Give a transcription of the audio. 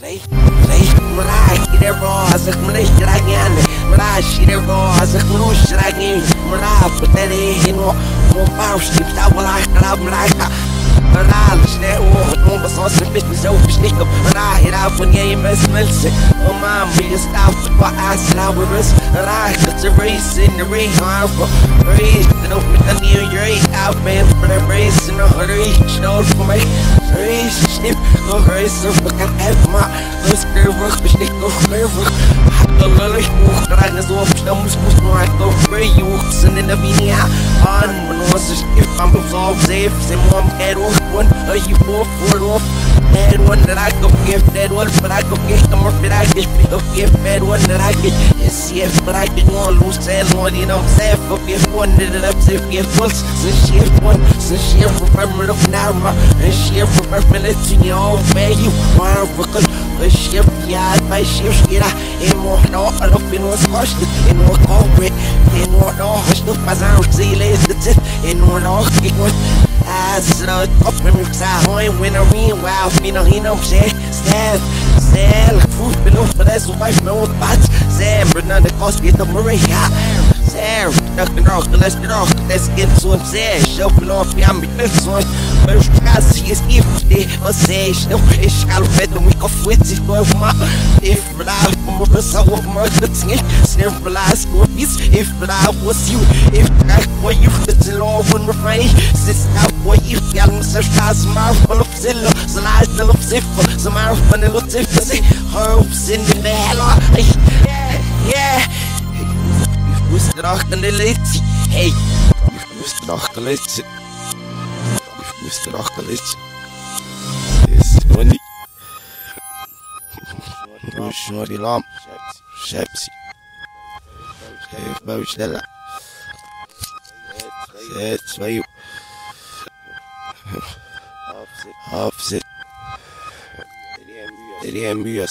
Hafize Deri